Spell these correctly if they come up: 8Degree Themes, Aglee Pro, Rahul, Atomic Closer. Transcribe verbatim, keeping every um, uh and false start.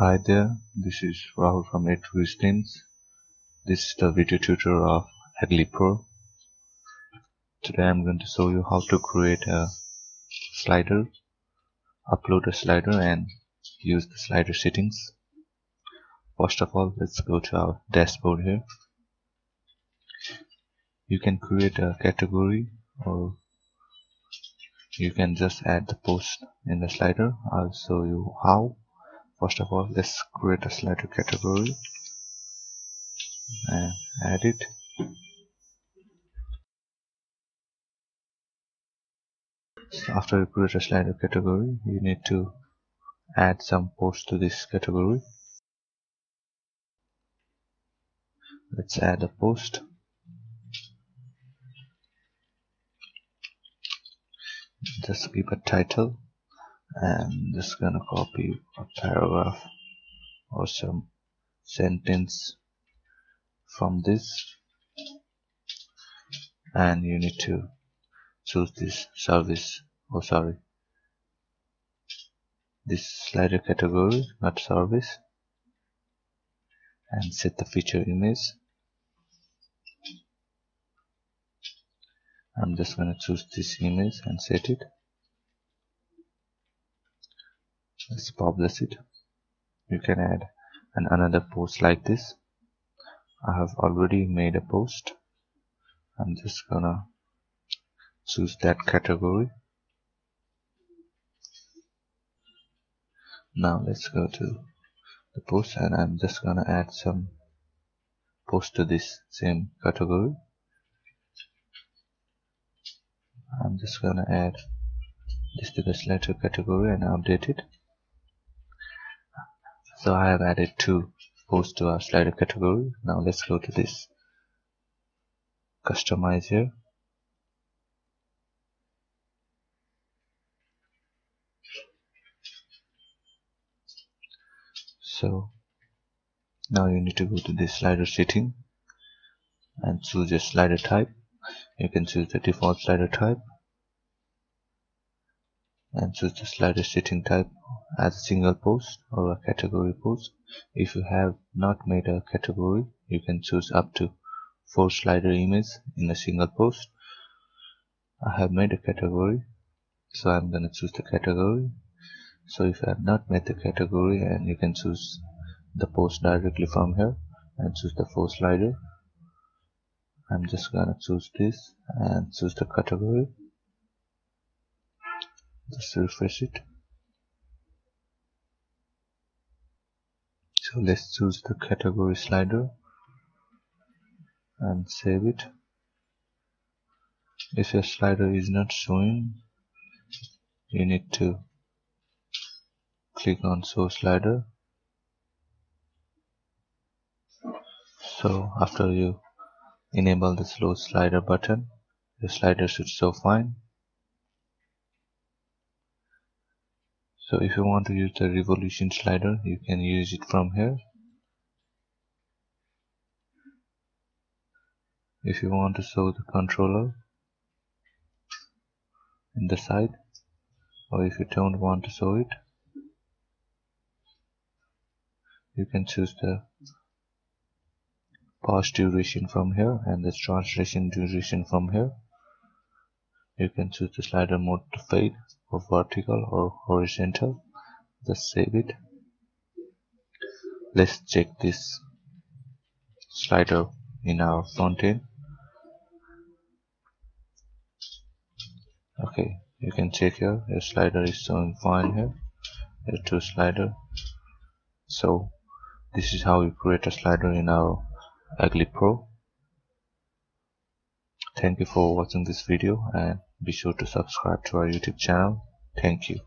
Hi there, this is Rahul from eight degree Themes. This is the video tutorial of Aglee Pro. Today I'm going to show you how to create a slider, upload a slider and use the slider settings. First of all, let's go to our dashboard here. You can create a category or you can just add the post in the slider. I'll show you how. First of all, let's create a slider category and add it. So after you create a slider category, you need to add some posts to this category. Let's add a post. Just give a title. And just gonna copy a paragraph or some sentence from this, and you need to choose this service or oh, sorry this slider category, not service, and set the feature image. I'm just gonna choose this image and set it. Let's publish it. You can add an another post like this. I have already made a post. I'm just gonna choose that category. Now let's go to the post and I'm just gonna add some post to this same category. I'm just gonna add this to the slider category and update it. So I have added two posts to our slider category. Now let's go to this customize here. So now you need to go to this slider setting and choose your slider type. You can choose the default slider type and choose the slider setting type as a single post or a category post. If you have not made a category, you can choose up to four slider images in a single post. I have made a category, so I'm gonna choose the category. So if I have not made the category, and you can choose the post directly from here and choose the four slider. I'm just gonna choose this and choose the category. Just refresh it. So let's choose the category slider and save it. If your slider is not showing, you need to click on show slider. So after you enable the slow slider button, your slider should show fine. So if you want to use the revolution slider, you can use it from here. If you want to show the controller in the side, or if you don't want to show it, you can choose the pause duration from here and the translation duration from here. You can choose the slider mode to fade or vertical or horizontal. Just save it. Let's check this slider in our front end. Okay, you can check here. Your slider is showing fine here. Your two slider. So this is how you create a slider in our Aglee Pro. Thank you for watching this video and be sure to subscribe to our YouTube channel. Thank you.